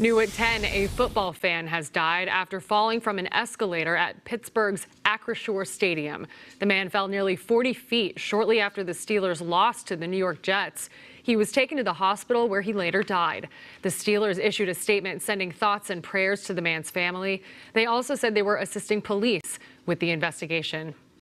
New at 10, a football fan has died after falling from an escalator at Pittsburgh's Acrisure Stadium. The man fell nearly 40 feet shortly after the Steelers lost to the New York Jets. He was taken to the hospital where he later died. The Steelers issued a statement sending thoughts and prayers to the man's family. They also said they were assisting police with the investigation.